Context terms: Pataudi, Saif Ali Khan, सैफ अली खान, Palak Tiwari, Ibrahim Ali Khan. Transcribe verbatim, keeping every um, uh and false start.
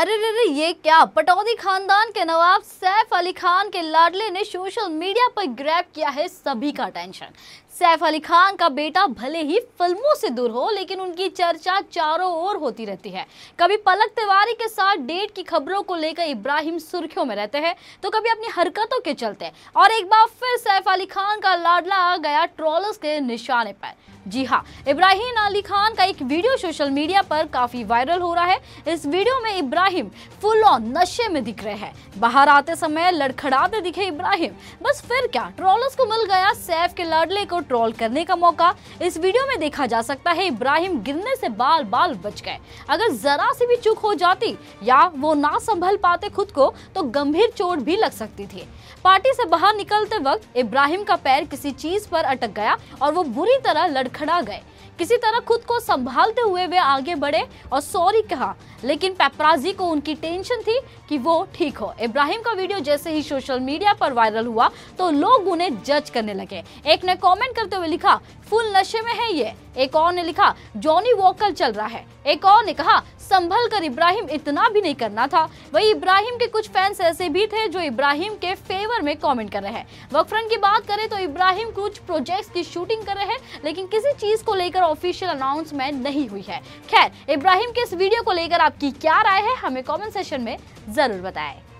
अरे अरे ये क्या, पटौदी खानदान के नवाब सैफ अली खान के लाडले ने सोशल मीडिया पर ग्रैब किया है सभी का टेंशन। सैफ अली खान का बेटा भले ही फिल्मों से दूर हो, लेकिन उनकी चर्चा चारों ओर होती रहती है। कभी पलक तिवारी के साथ डेट की खबरों को लेकर इब्राहिम सुर्खियों में रहते हैं, तो कभी अपनी हरकतों के चलते। और एक बार फिर सैफ अली खान का लाडला आ गया ट्रोलर्स के निशाने पर। जी हाँ, इब्राहिम अली खान का एक वीडियो सोशल मीडिया पर काफी वायरल हो रहा है। इस वीडियो में इब्राहिम फुल ऑन नशे में दिख रहे हैं। बाहर आते समय लड़खड़ाते दिखे इब्राहिम। बस फिर क्या, ट्रोलर्स को मिल गया सैफ के लाडले को ट्रोल करने का मौका। इस वीडियो में देखा जा सकता है इब्राहिम गिरने से बाल बाल बच गए। अगर जरा सी भी चूक हो जाती या वो ना संभल पाते खुद को, तो गंभीर चोट भी लग सकती थी। पार्टी से बाहर निकलते वक्त इब्राहिम का पैर किसी चीज पर अटक गया और वो बुरी तरह लड़खड़ा गए। किसी तरह खुद को संभालते हुए वे आगे बढ़े और सॉरी कहा, लेकिन पेपराजी को उनकी टेंशन थी कि वो ठीक हो। इब्राहिम का वीडियो जैसे ही सोशल मीडिया पर वायरल हुआ, तो लोग उन्हें जज करने लगे। एक ने कमेंट करते हुए लिखा, फुल नशे में है ये। एक और ने लिखा, जॉनी वॉकर चल रहा है। एक और ने कहा, संभल कर इब्राहिम, इतना भी नहीं करना था। वही इब्राहिम के कुछ फैंस ऐसे भी थे जो इब्राहिम के फेवर में कमेंट कर रहे हैं। वर्क फ्रंट की बात करें तो इब्राहिम कुछ प्रोजेक्ट्स की शूटिंग कर रहे हैं, लेकिन किसी चीज को लेकर ऑफिशियल अनाउंसमेंट नहीं हुई है। खैर, इब्राहिम के इस वीडियो को लेकर आपकी क्या राय है, हमें कमेंट सेक्शन में जरूर बताएं।